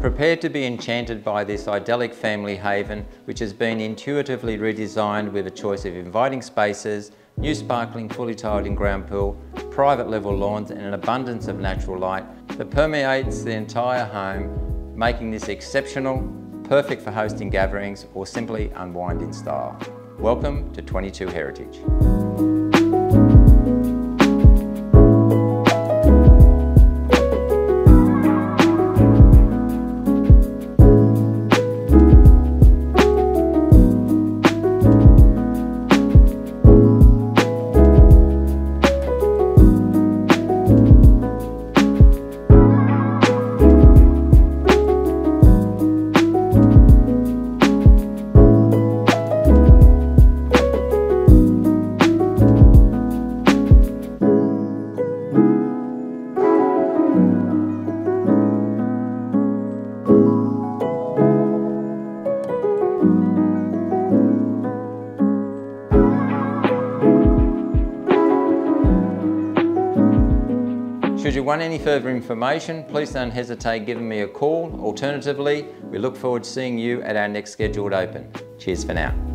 Prepare to be enchanted by this idyllic family haven, which has been intuitively redesigned with a choice of inviting spaces, new sparkling fully tiled in-ground pool, private level lawns and an abundance of natural light that permeates the entire home, making this exceptional, perfect for hosting gatherings or simply unwind in style. Welcome to 22 Heritage. Should you want any further information, please don't hesitate giving me a call. Alternatively, we look forward to seeing you at our next scheduled open. Cheers for now.